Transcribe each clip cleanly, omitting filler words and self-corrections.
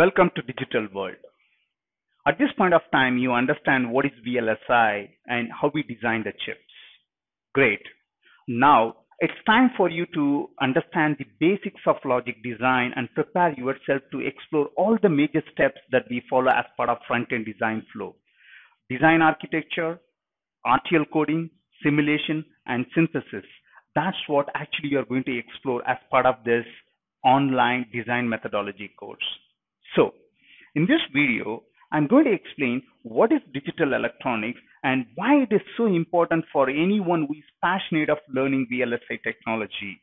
Welcome to Digital World. At this point of time, you understand what is VLSI and how we design the chips. Great. Now, it's time for you to understand the basics of logic design and prepare yourself to explore all the major steps that we follow as part of front-end design flow. Design architecture, RTL coding, simulation, and synthesis. That's what actually you're going to explore as part of this online design methodology course. So, in this video, I'm going to explain what is digital electronics and why it is so important for anyone who is passionate of learning VLSI technology.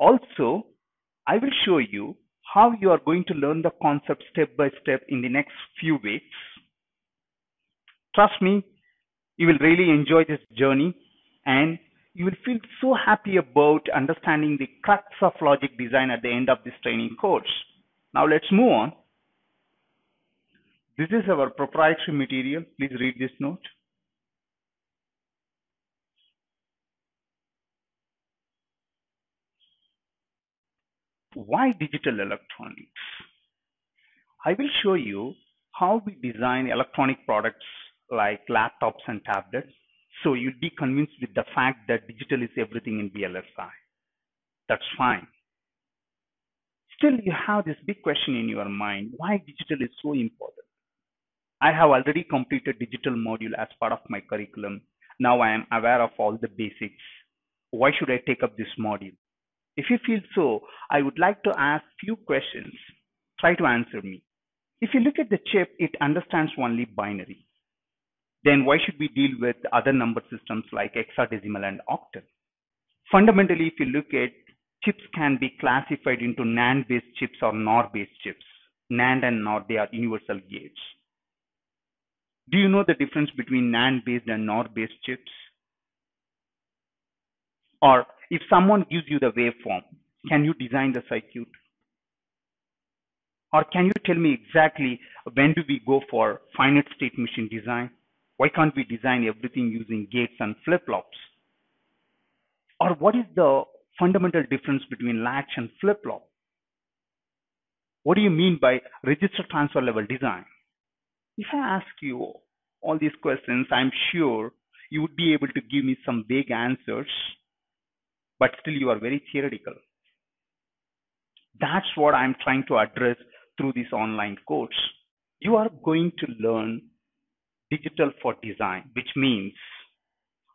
Also, I will show you how you are going to learn the concept step by step in the next few weeks. Trust me, you will really enjoy this journey and you will feel so happy about understanding the crux of logic design at the end of this training course. Now let's move on. This is our proprietary material. Please read this note. Why digital electronics? I will show you how we design electronic products like laptops and tablets, so you'll be convinced with the fact that digital is everything in VLSI. That's fine. Still, you have this big question in your mind, why digital is so important? I have already completed digital module as part of my curriculum. Now I am aware of all the basics. Why should I take up this module? If you feel so, I would like to ask few questions. Try to answer me. If you look at the chip, it understands only binary. Then why should we deal with other number systems like hexadecimal and octal? Fundamentally, if you look at chips, can be classified into NAND-based chips or NOR-based chips. NAND and NOR, they are universal gates. Do you know the difference between NAND-based and NOR-based chips? Or if someone gives you the waveform, can you design the circuit? Or can you tell me exactly when do we go for finite state machine design? Why can't we design everything using gates and flip-flops? Or what is the fundamental difference between latch and flip-flop? What do you mean by register transfer level design? If I ask you all these questions, I'm sure you would be able to give me some vague answers, but still you are very theoretical. That's what I'm trying to address through this online course. You are going to learn digital for design, which means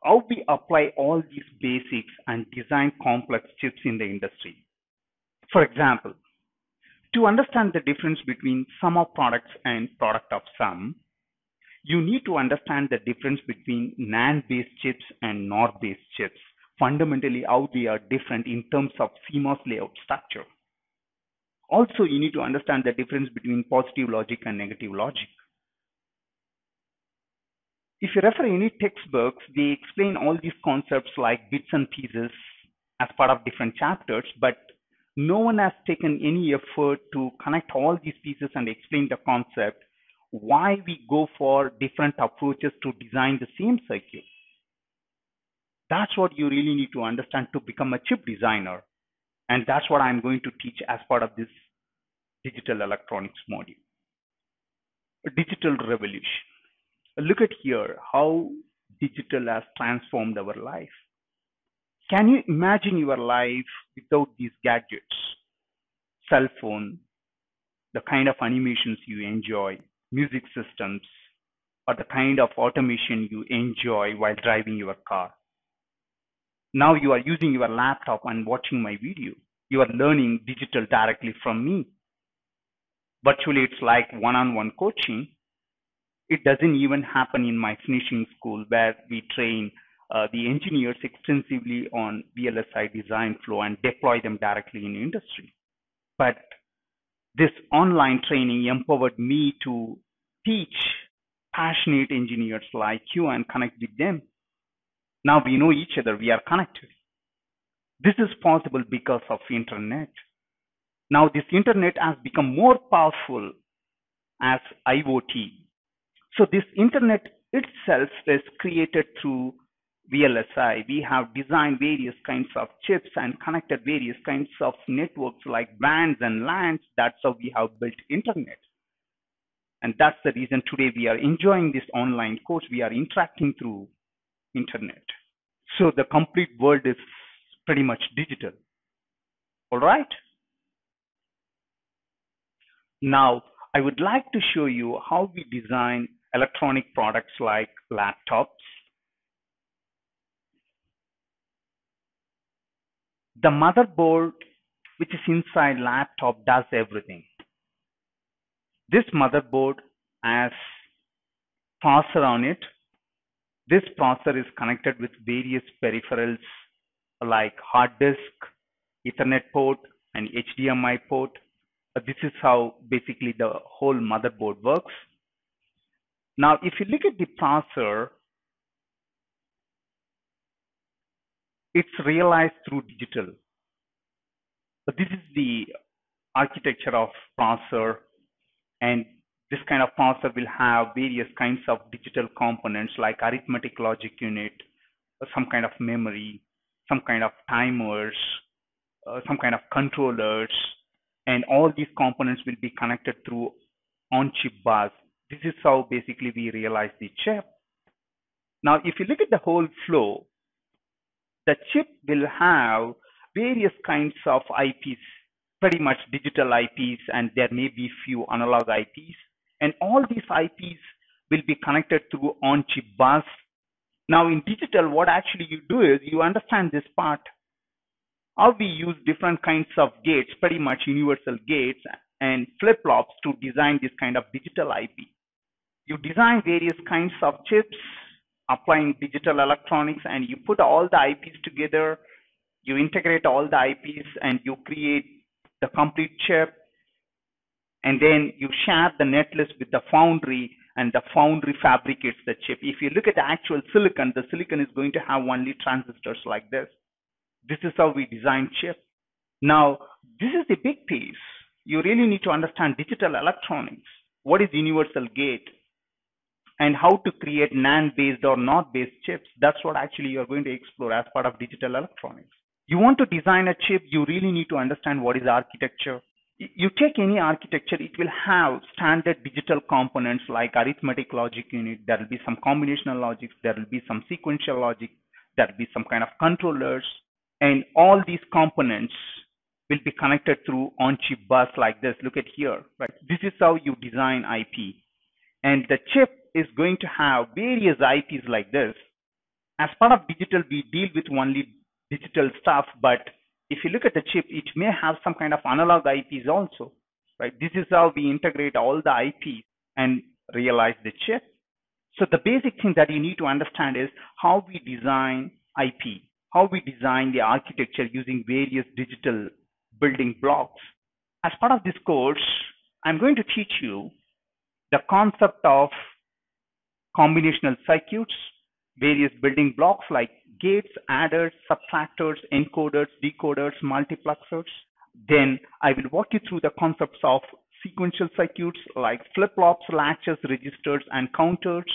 how we apply all these basics and design complex chips in the industry. For example, to understand the difference between sum of products and product of sum, you need to understand the difference between NAND-based chips and NOR-based chips, fundamentally how they are different in terms of CMOS layout structure. Also, you need to understand the difference between positive logic and negative logic. If you refer any textbooks, they explain all these concepts like bits and pieces as part of different chapters, but no one has taken any effort to connect all these pieces and explain the concept, why we go for different approaches to design the same circuit. That's what you really need to understand to become a chip designer. And that's what I'm going to teach as part of this digital electronics module. A digital revolution. Look at here how digital has transformed our life. Can you imagine your life without these gadgets? Cell phone, the kind of animations you enjoy, music systems, or the kind of automation you enjoy while driving your car. Now you are using your laptop and watching my video. You are learning digital directly from me. Virtually, it's like one-on-one coaching. It doesn't even happen in my finishing school where we train the engineers extensively on VLSI design flow and deploy them directly in industry. But this online training empowered me to teach passionate engineers like you and connect with them. Now we know each other, we are connected. This is possible because of internet. Now this internet has become more powerful as IoT. So this internet itself is created through VLSI, we have designed various kinds of chips and connected various kinds of networks like WANs and LANs. That's how we have built internet. And that's the reason today we are enjoying this online course. We are interacting through internet. So the complete world is pretty much digital. All right. Now, I would like to show you how we design electronic products like laptops. The motherboard, which is inside laptop, does everything. This motherboard has processor on it. This processor is connected with various peripherals like hard disk, Ethernet port, and HDMI port. This is how basically the whole motherboard works. Now, if you look at the processor, it's realized through digital. So this is the architecture of processor, and this kind of processor will have various kinds of digital components like arithmetic logic unit, some kind of memory, some kind of timers, some kind of controllers, and all these components will be connected through on-chip bus. This is how basically we realize the chip. Now, if you look at the whole flow, the chip will have various kinds of IPs, pretty much digital IPs, and there may be few analog IPs. And all these IPs will be connected through on-chip bus. Now, in digital, what actually you do is you understand this part. How we use different kinds of gates, pretty much universal gates and flip-flops to design this kind of digital IP. You design various kinds of chips, applying digital electronics, and you put all the IPs together, you integrate all the IPs, and you create the complete chip, and then you share the netlist with the foundry, and the foundry fabricates the chip. If you look at the actual silicon, the silicon is going to have only transistors like this. This is how we design chip. Now, this is the big piece. You really need to understand digital electronics. What is universal gate? And how to create NAND-based or NOR-based chips. That's what actually you're going to explore as part of digital electronics. You want to design a chip, you really need to understand what is architecture. You take any architecture, it will have standard digital components like arithmetic logic unit. There will be some combinational logic. There will be some sequential logic. There will be some kind of controllers. And all these components will be connected through on-chip bus like this. Look at here, right? This is how you design IP. And the chip is going to have various IPs like this. As part of digital, we deal with only digital stuff, but if you look at the chip, it may have some kind of analog IPs also, right? This is how we integrate all the IPs and realize the chip. So the basic thing that you need to understand is how we design IP, how we design the architecture using various digital building blocks. As part of this course, I'm going to teach you the concept of combinational circuits, various building blocks like gates, adders, subtractors, encoders, decoders, multiplexers. Then I will walk you through the concepts of sequential circuits like flip-flops, latches, registers, and counters.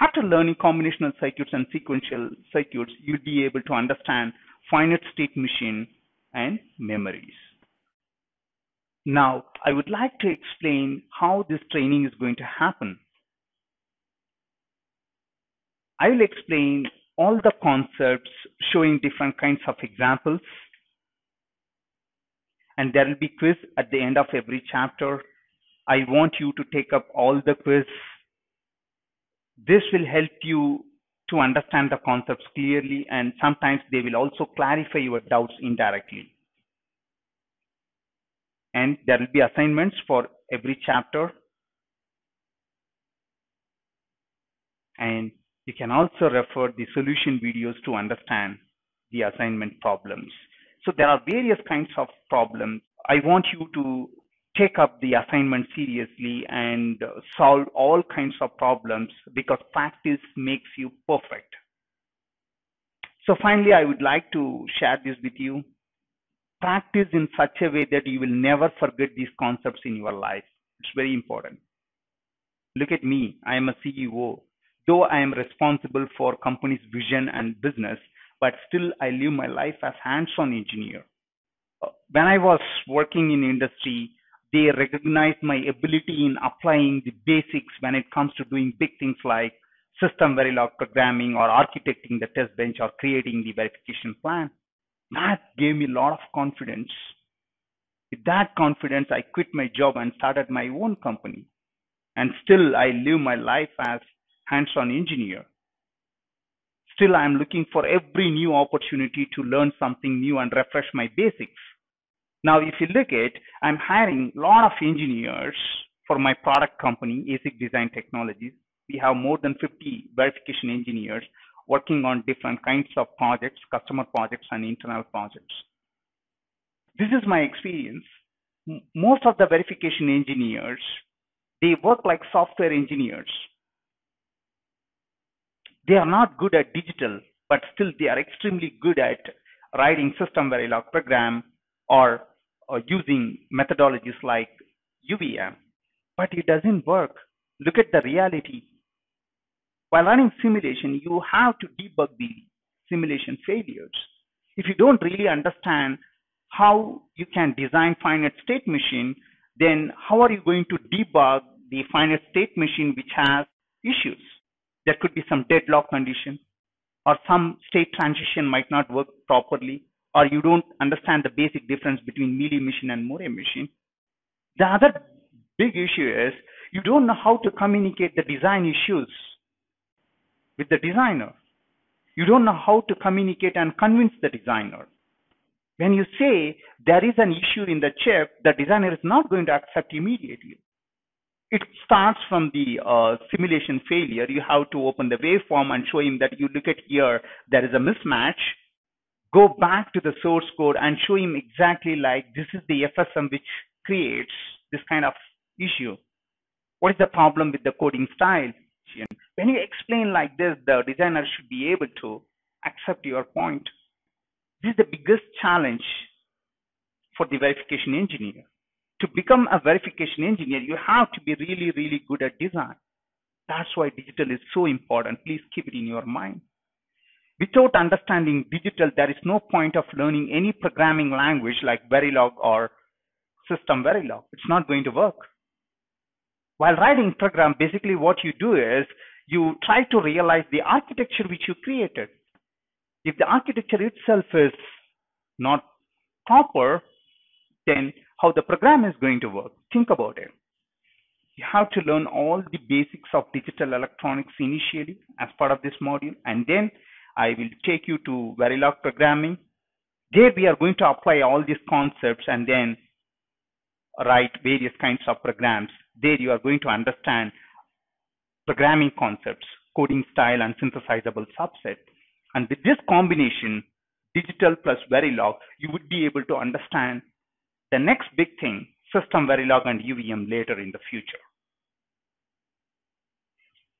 After learning combinational circuits and sequential circuits, you'll be able to understand finite state machine and memories. Now, I would like to explain how this training is going to happen. I will explain all the concepts showing different kinds of examples. And there will be quiz at the end of every chapter. I want you to take up all the quiz. This will help you to understand the concepts clearly, and sometimes they will also clarify your doubts indirectly. And there will be assignments for every chapter. And you can also refer the solution videos to understand the assignment problems. So there are various kinds of problems. I want you to take up the assignment seriously and solve all kinds of problems, because practice makes you perfect. So finally, I would like to share this with you. Practice in such a way that you will never forget these concepts in your life. It's very important. Look at me. I am a CEO. though I am responsible for company's vision and business, but still I live my life as hands-on engineer. When I was working in industry, they recognized my ability in applying the basics when it comes to doing big things like System Verilog programming or architecting the test bench or creating the verification plan. That gave me a lot of confidence. With that confidence, I quit my job and started my own company. And still, I live my life as hands-on engineer. Still, I'm looking for every new opportunity to learn something new and refresh my basics. Now, if you look at, I'm hiring a lot of engineers for my product company, ASIC Design Technologies. We have more than 50 verification engineers working on different kinds of projects, customer projects and internal projects. This is my experience. Most of the verification engineers, they work like software engineers. They are not good at digital, but still they are extremely good at writing System Verilog program or using methodologies like UVM, but it doesn't work. Look at the reality. While running simulation, you have to debug the simulation failures. If you don't really understand how you can design finite state machine, then how are you going to debug the finite state machine which has issues? There could be some deadlock condition, or some state transition might not work properly, or you don't understand the basic difference between Mealy machine and Moore machine. The other big issue is you don't know how to communicate the design issues with the designer. You don't know how to communicate and convince the designer. When you say there is an issue in the chip, the designer is not going to accept immediately. It starts from the simulation failure. You have to open the waveform and show him that you look at here, there is a mismatch. Go back to the source code and show him exactly like this is the FSM which creates this kind of issue. What is the problem with the coding style? When you explain like this, the designer should be able to accept your point. This is the biggest challenge for the verification engineer. To become a verification engineer, you have to be really, really good at design. That's why digital is so important. Please keep it in your mind. Without understanding digital, there is no point of learning any programming language like Verilog or System Verilog. It's not going to work. While writing program, basically what you do is you try to realize the architecture which you created. If the architecture itself is not proper, then how the program is going to work. Think about it. You have to learn all the basics of digital electronics initially as part of this module, and then I will take you to Verilog programming. There we are going to apply all these concepts and then write various kinds of programs. There you are going to understand programming concepts, coding style and synthesizable subset. And with this combination, digital plus Verilog, you would be able to understand the next big thing, System Verilog and UVM later in the future.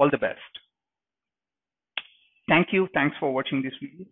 All the best. Thank you. Thanks for watching this video.